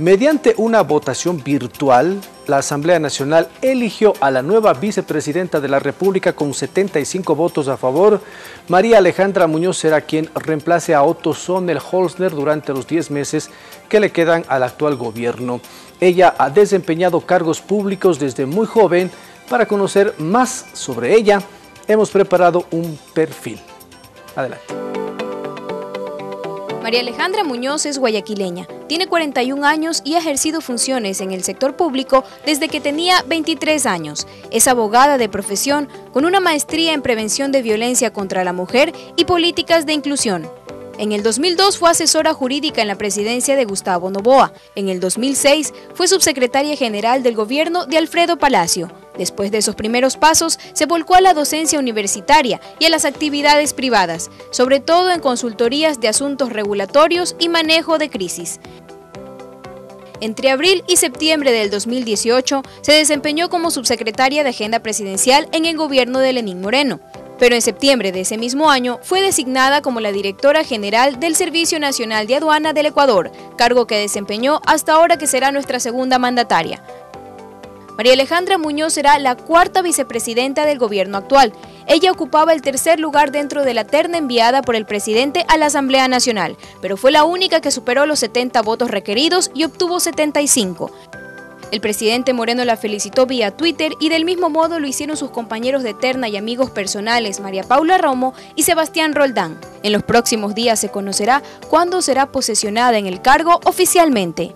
Mediante una votación virtual, la Asamblea Nacional eligió a la nueva vicepresidenta de la República con 75 votos a favor. María Alejandra Muñoz será quien reemplace a Otto Sonnenholzner durante los 10 meses que le quedan al actual gobierno. Ella ha desempeñado cargos públicos desde muy joven. Para conocer más sobre ella, hemos preparado un perfil. Adelante. María Alejandra Muñoz es guayaquileña, tiene 41 años y ha ejercido funciones en el sector público desde que tenía 23 años. Es abogada de profesión con una maestría en prevención de violencia contra la mujer y políticas de inclusión. En el 2002 fue asesora jurídica en la presidencia de Gustavo Noboa. En el 2006 fue subsecretaria general del gobierno de Alfredo Palacio. Después de esos primeros pasos, se volcó a la docencia universitaria y a las actividades privadas, sobre todo en consultorías de asuntos regulatorios y manejo de crisis. Entre abril y septiembre del 2018, se desempeñó como subsecretaria de Agenda Presidencial en el gobierno de Lenín Moreno. Pero en septiembre de ese mismo año fue designada como la directora general del Servicio Nacional de Aduana del Ecuador, cargo que desempeñó hasta ahora que será nuestra segunda mandataria. María Alejandra Muñoz será la cuarta vicepresidenta del gobierno actual. Ella ocupaba el tercer lugar dentro de la terna enviada por el presidente a la Asamblea Nacional, pero fue la única que superó los 70 votos requeridos y obtuvo 75. El presidente Moreno la felicitó vía Twitter y del mismo modo lo hicieron sus compañeros de terna y amigos personales María Paula Romo y Sebastián Roldán. En los próximos días se conocerá cuándo será posesionada en el cargo oficialmente.